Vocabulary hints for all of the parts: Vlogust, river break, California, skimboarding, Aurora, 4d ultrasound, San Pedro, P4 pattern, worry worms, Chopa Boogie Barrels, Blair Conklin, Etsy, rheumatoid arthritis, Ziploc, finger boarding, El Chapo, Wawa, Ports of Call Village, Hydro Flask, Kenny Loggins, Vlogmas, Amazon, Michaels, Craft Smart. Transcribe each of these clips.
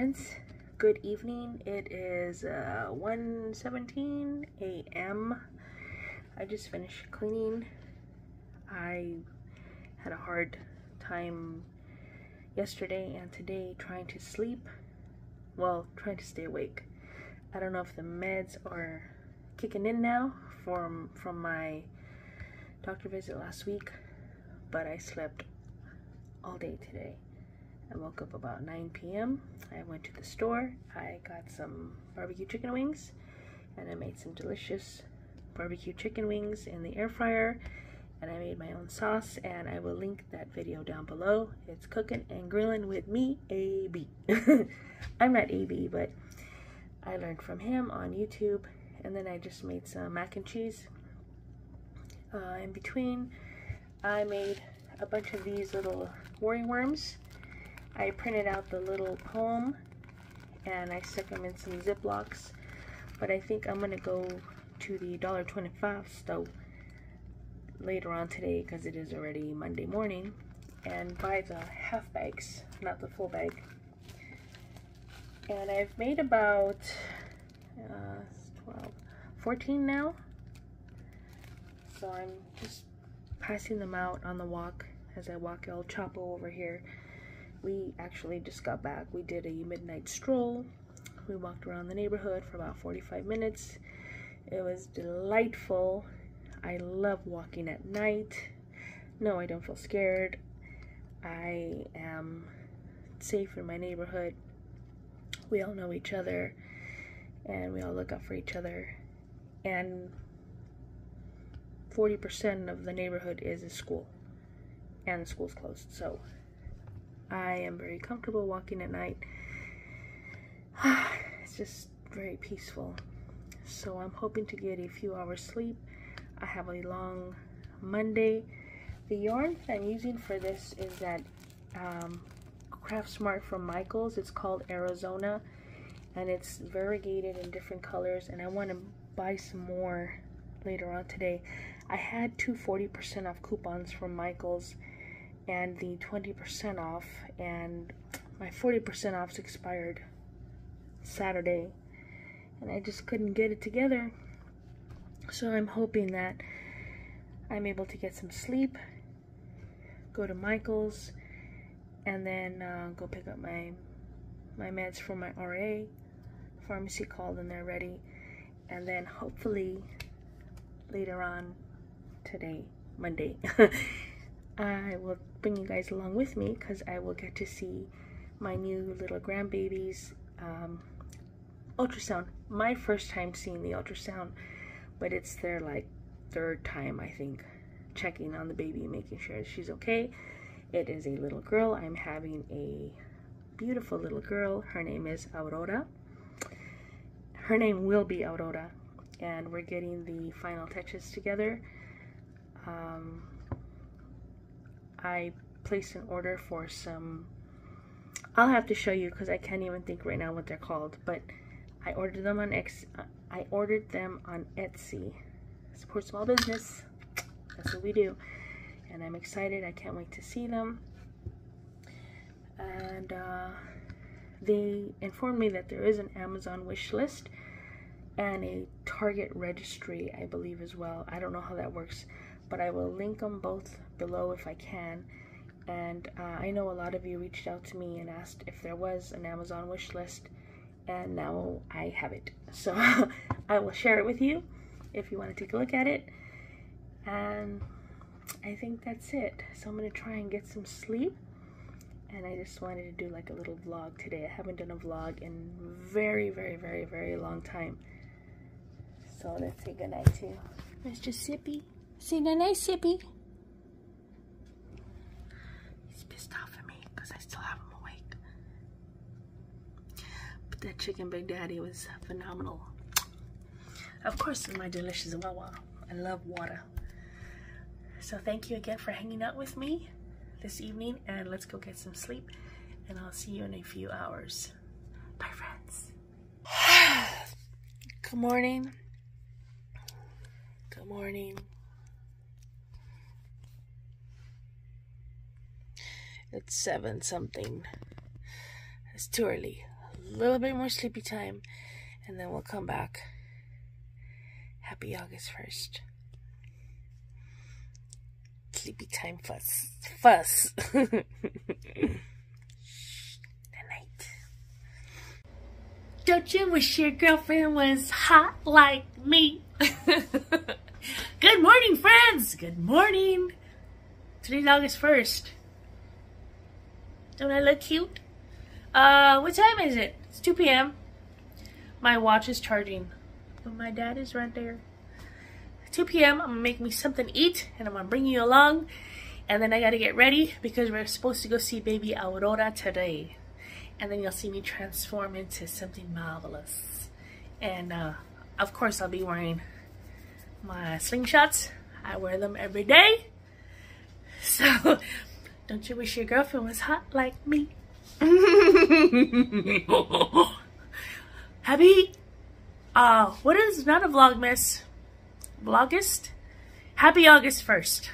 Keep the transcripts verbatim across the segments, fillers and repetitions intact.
Prince. Good evening. It is uh, one seventeen a m I just finished cleaning. I had a hard time yesterday and today trying to sleep. Well, trying to stay awake. I don't know if the meds are kicking in now from, from my doctor visit last week, but I slept all day today. I woke up about nine p m I went to the store. I got some barbecue chicken wings, and I made some delicious barbecue chicken wings in the air fryer, and I made my own sauce, and I will link that video down below. It's Cooking and Grilling with me, A B. I'm not A B, but I learned from him on YouTube. And then I just made some mac and cheese. Uh, in between, I made a bunch of these little worry worms. I printed out the little poem and I stuck them in some Ziplocs, but I think I'm going to go to the Dollar twenty-five store later on today, because it is already Monday morning, and buy the half bags, not the full bag. And I've made about uh, twelve, fourteen now, so I'm just passing them out on the walk as I walk El Chapo over here. We actually just got back. We did a midnight stroll. We walked around the neighborhood for about forty-five minutes. It was delightful. I love walking at night. No, I don't feel scared. I am safe in my neighborhood. We all know each other, and we all look out for each other. And forty percent of the neighborhood is a school, and the school's closed, so I am very comfortable walking at night. It's just very peaceful. So I'm hoping to get a few hours sleep. I have a long Monday. The yarn that I'm using for this is that um, Craft Smart from Michaels. It's called Arizona, and it's variegated in different colors, and I want to buy some more later on today. I had two forty percent off coupons from Michaels and the twenty percent off, and my forty percent offs expired Saturday, and I just couldn't get it together. So I'm hoping that I'm able to get some sleep, go to Michael's, and then uh, go pick up my my meds for my R A. The pharmacy called and they're ready, and then hopefully later on today, Monday, I will bring you guys along with me, because I will get to see my new little grandbabies um, ultrasound. My first time seeing the ultrasound, but it's their like third time, I think, checking on the baby, making sure she's okay. It is a little girl. I'm having a beautiful little girl. Her name is Aurora. Her name will be Aurora, and we're getting the final touches together. Um, I placed an order for some, I'll have to show you because I can't even think right now what they're called, but I ordered them on X, I ordered them on Etsy. Support small business. That's what we do. And I'm excited. I can't wait to see them. And uh, they informed me that there is an Amazon wish list and a Target registry, I believe, as well. I don't know how that works, but I will link them both below if I can. And uh, I know a lot of you reached out to me and asked if there was an Amazon wish list, and now I have it. So I will share it with you if you want to take a look at it. And I think that's it. So I'm going to try and get some sleep. And I just wanted to do like a little vlog today. I haven't done a vlog in very, very, very, very long time. So let's say goodnight to Mister Sippy. Say goodnight, Sippy. He's pissed off at me because I still have him awake. But that chicken Big Daddy was phenomenal. Of course, my delicious Wawa. I love water. So thank you again for hanging out with me this evening, and let's go get some sleep, and I'll see you in a few hours. Bye, friends. Good morning. Good morning. It's seven something. It's too early. a little bit more sleepy time, and then we'll come back. Happy August first. Sleepy time fuss. Fuss. Good night. Don't you wish your girlfriend was hot like me? Good morning, friends. Good morning. Today's August first. Don't I look cute? Uh, what time is it? It's two P M My watch is charging. But my dad is right there. two P M I'm gonna make me something to eat, and I'm gonna bring you along. And then I gotta get ready because we're supposed to go see baby Aurora today. And then you'll see me transform into something marvelous. And uh, of course I'll be wearing my slingshots. I wear them every day. So don't you wish your girlfriend was hot like me? Happy, uh, what is not a Vlogmas? Vlogust? Happy August first.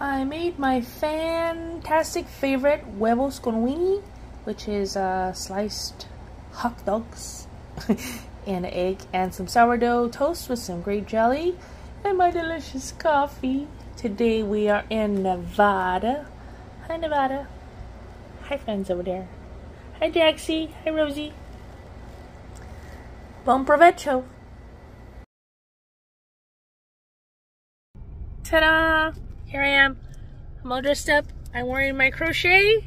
I made my fantastic favorite huevos con weenie, which is uh, sliced hot dogs and an egg and some sourdough toast with some grape jelly and my delicious coffee. Today we are in Nevada. Hi, Nevada. Hi, friends over there. Hi, Daxie. Hi, Rosie. Bon provecho. Ta-da! Here I am. I'm all dressed up. I'm wearing my crochet.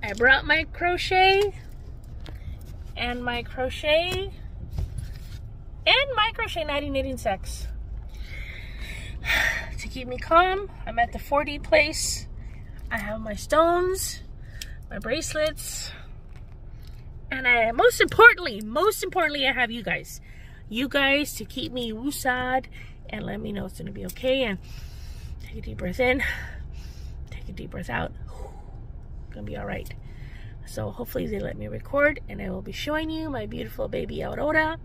I brought my crochet and my crochet and my crochet nighty knitting socks to keep me calm. I'm at the forty place. I have my stones, my bracelets, and I, most importantly, most importantly, I have you guys. You guys to keep me woosad and let me know it's gonna be okay. And take a deep breath in. A deep breath out. Gonna be all right. So hopefully they let me record, and I will be showing you my beautiful baby Aurora.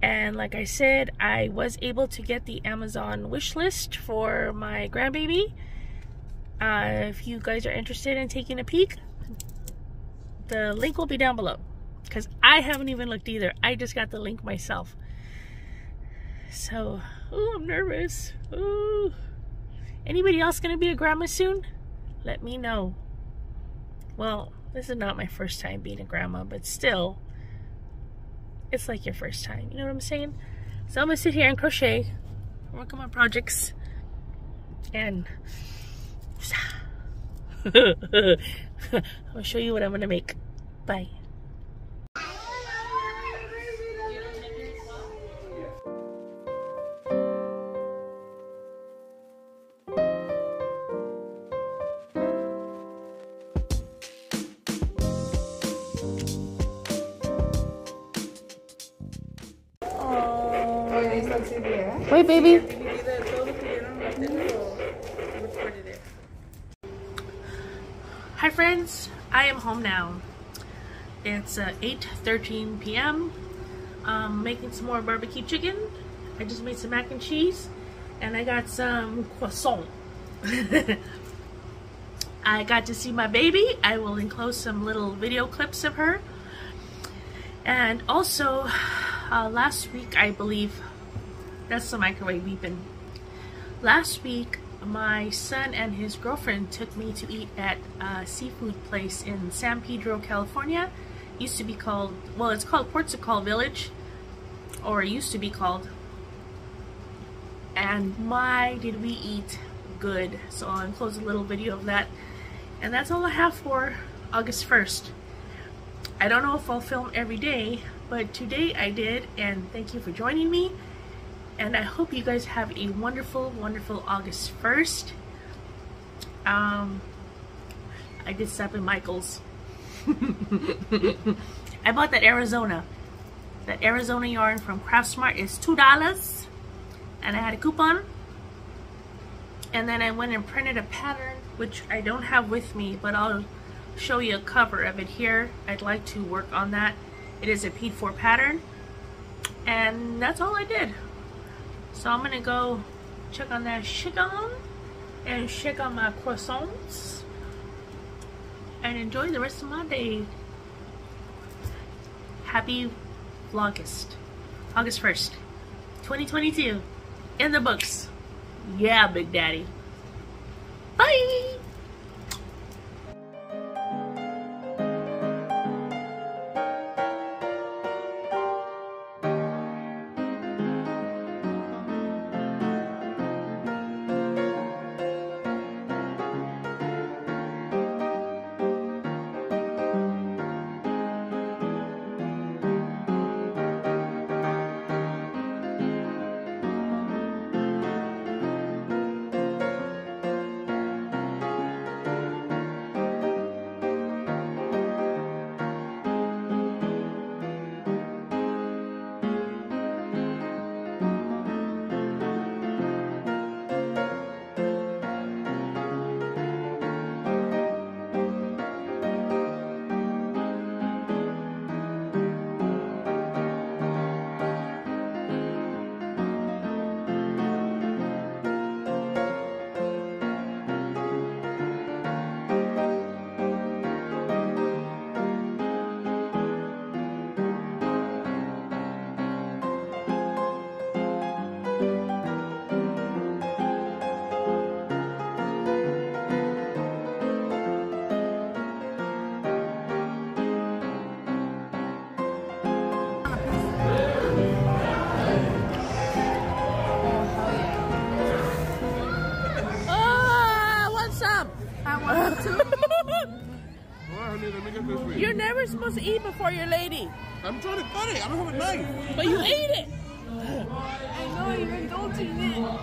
And like I said, I was able to get the Amazon wish list for my grandbaby. Uh, if you guys are interested in taking a peek, the link will be down below, because I haven't even looked either. I just got the link myself. So, oh, I'm nervous. Ooh. Anybody else gonna be a grandma soon? Let me know. Well, this is not my first time being a grandma, but still, it's like your first time. You know what I'm saying? So I'm gonna sit here and crochet, work on my projects, and I'll show you what I'm gonna make. Bye. Wait, baby. Hi, friends. I am home now. It's uh, eight thirteen P M Um, making some more barbecue chicken. I just made some mac and cheese, and I got some croissant. I got to see my baby. I will enclose some little video clips of her. And also, uh, last week, I believe. That's the microwave beeping. Last week, my son and his girlfriend took me to eat at a seafood place in San Pedro, California. Used to be called, well, it's called Ports of Call Village, or it used to be called. And my, did we eat good. So I'll enclose a little video of that. And that's all I have for August first. I don't know if I'll film every day, but today I did, and thank you for joining me. And I hope you guys have a wonderful, wonderful August first. Um, I did stop in Michaels. I bought that Arizona. That Arizona yarn from Craft Smart is two dollars. And I had a coupon. And then I went and printed a pattern, which I don't have with me, but I'll show you a cover of it here. I'd like to work on that. It is a P four pattern. And that's all I did. So I'm gonna go check on that chicken and check on my croissants and enjoy the rest of my day. Happy Vlogust. August first, twenty twenty-two. In the books. Yeah, Big Daddy. Bye! You're never supposed to eat before you're lady. I'm trying to cut it. I don't have a knife. But you ate it. I know you're indulging it.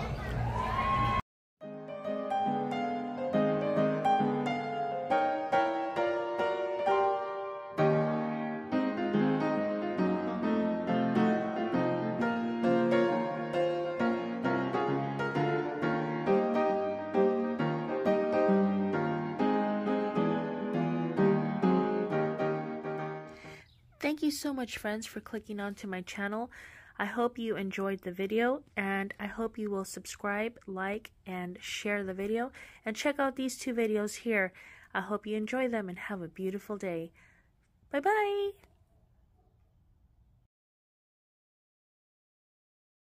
Thank you so much, friends, for clicking onto my channel. I hope you enjoyed the video, and I hope you will subscribe, like, and share the video. And check out these two videos here. I hope you enjoy them and have a beautiful day. Bye-bye!